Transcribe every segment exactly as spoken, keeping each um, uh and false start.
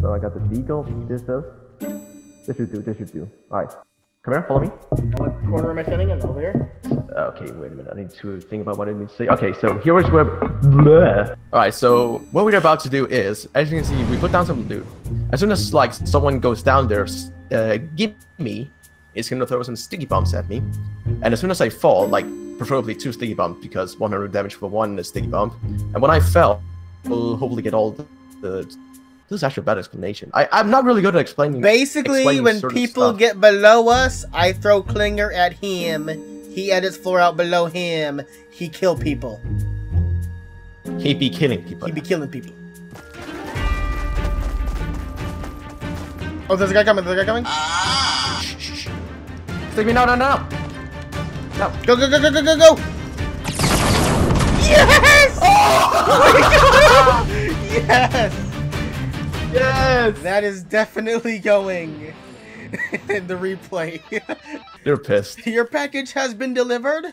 So I got the deagle, this does. This should do, this should do. Alright. Come here, follow me. What corner am I standing in? Over here? Okay, wait a minute. I need to think about what I need to say. Okay, so here is where... Bleh. Alright, so what we're about to do is, as you can see, we put down some loot. As soon as, like, someone goes down there, uh, Gimme is gonna throw some sticky bombs at me. And as soon as I fall, like, preferably two sticky bombs, because one hundred damage for one is sticky bomb. And when I fell, we'll hopefully get all the... the This is actually a bad explanation. I, I'm not really good at explaining. Basically, explaining when people stuff. Get below us, I throw Klinger at him. He edits floor out below him. He kill people. He be killing people. He be killing people. Oh, there's a guy coming. There's a guy coming. Ah. Shh, shh, shh. Take me now, now, now. No. Go, go, go, go, go, go, go. Yes! Oh, my God. Yes! Yes! That is definitely going in the replay. You're pissed. Your package has been delivered.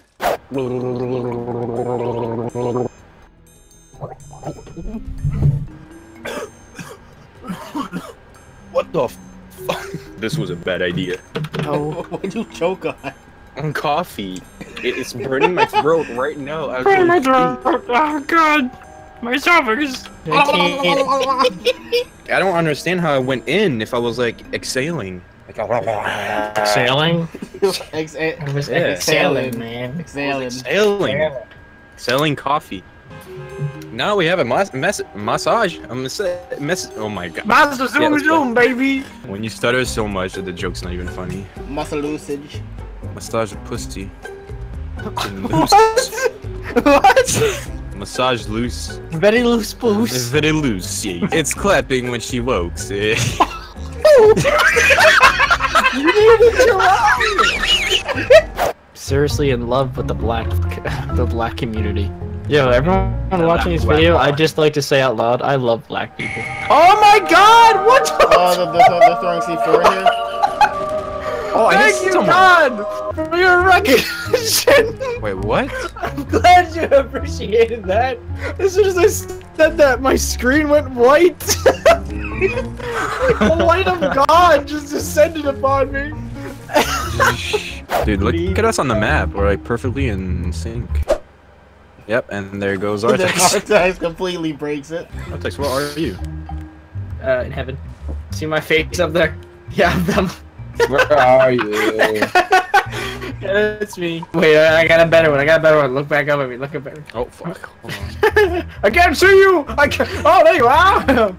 What the fuck? This was a bad idea. Oh, what did you choke on? On coffee. It is burning my throat right now. I burning my throat. Oh, God. My esophagus. I don't understand how I went in if I was like exhaling. Like, exhaling? Ex I was yeah. exhaling, man. Exhaling. Exhaling. Yeah. Exhaling coffee. Now we have a mas mas massage. A mas mas oh my god. Master zoom, yeah, zoom, baby. When you stutter so much that the joke's not even funny. Muscle usage. Massage pussy. What? What? Massage loose. Very loose boost. Very loose. It's clapping when she wokes. Eh? Seriously in love with the black the black community. Yo, everyone watching this video, I'd just like to say out loud, I love black people. Oh my god! What the Oh, the, the, the throwing C four here. Oh, I Thank you, someone. God, for your recognition! Wait, what? I'm glad you appreciated that. As soon as I said that, my screen went white. The light of God just descended upon me. Dude, look, look at us on the map. We're like perfectly in sync. Yep, and there goes Artax. Artax completely breaks it. Artax, where are you? Uh, in heaven. See my face up there? Yeah, I'm them. Where are you? Yeah, it's me. Wait, I got a better one. I got a better one. Look back up at me. Look at better. Oh fuck! Hold on. I can't see you. I can't. Oh, there you are.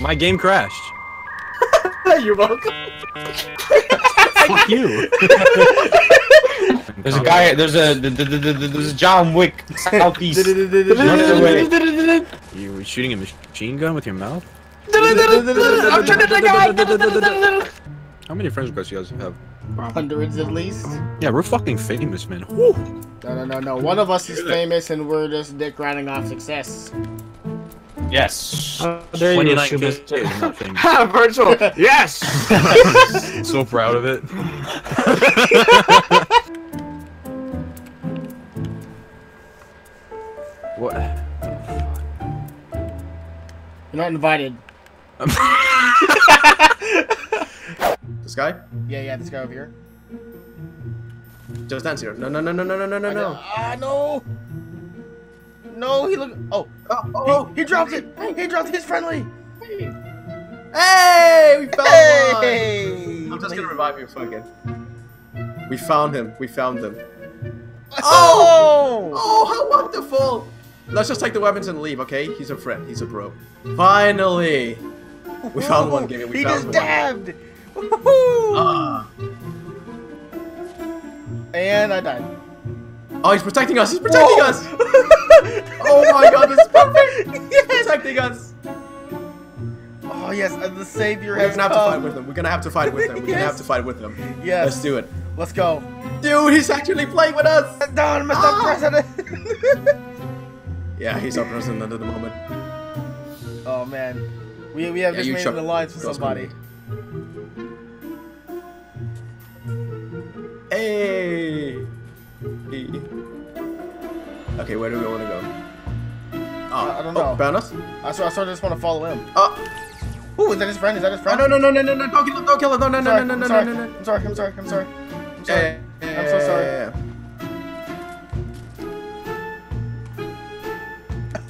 My game crashed. You're welcome. Fuck you. There's a guy. There's a. There's a John Wick southeast. You were shooting a machine gun with your mouth? I'm trying to take out. How many friends do you guys have? Hundreds at least. Yeah, we're fucking famous, man. Woo. No, no, no, no. One of us is famous and we're just dick riding off success. Yes. Uh, there you go, Virtual. Yes! So proud of it. What? You're not invited. This guy? Yeah, yeah, this guy over here. Just dance here. No, no, no, no, no, no, no, no. Ah, no. No, he look. Oh, oh, oh. He, he dropped it. He dropped his friendly. Hey, we found hey. one. I'm just gonna revive you, fucking. We found him. We found him. Oh, oh, how wonderful. Let's just take the weapons and leave, okay? He's a friend. He's a bro. Finally, we found one, Gimme. We he found one. He just dabbed. Uh. And I died. Oh, he's protecting us! He's protecting Whoa. us! Oh my god, this is perfect! Yes. He's protecting us! Oh yes, and the savior We're has We're gonna come. have to fight with him. We're gonna have to fight with him. We're yes. gonna have to fight with him. Yes. Let's do it. Let's go. Dude, he's actually playing with us! Down, Mister Ah. President! Yeah, he's our president at the moment. Oh man. We, we have yeah, just made an alliance with somebody. Hey. Hey! Okay, where do we want to go? Oh, I, I don't know. Oh, I, saw, I sort of just want to follow him. Oh! Ooh, is that his friend? Is that his friend? Oh, no, no, no, no, no, no, don't kill him, don't kill him. No, no, no, no, no, no, no, no. I'm sorry, I'm sorry, I'm sorry. I'm sorry. I'm so sorry.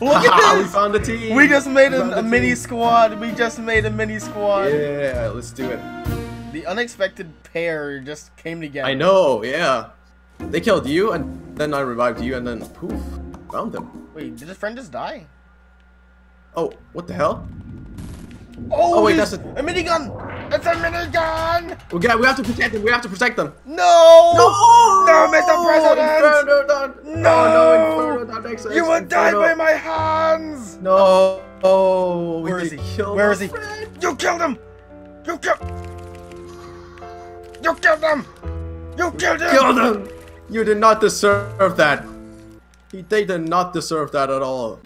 Look at this! We found a team! We just made a, a mini squad. We just made a mini squad. Yeah, let's do it. The unexpected pair just came together. I know, yeah. They killed you, and then I revived you, and then poof, found them. Wait, did his friend just die? Oh, what the hell? Oh, oh wait, that's a, a minigun! It's a minigun! We got, we have to protect them. We have to protect them. No! No! No, Mister President! Inferno, no! No! No! Inferno, X, X, you will die by my hands! No! Oh, where is he? Where is he? You killed him! You killed! You killed him! You killed him! Killed him! You did not deserve that. He, they did not deserve that at all.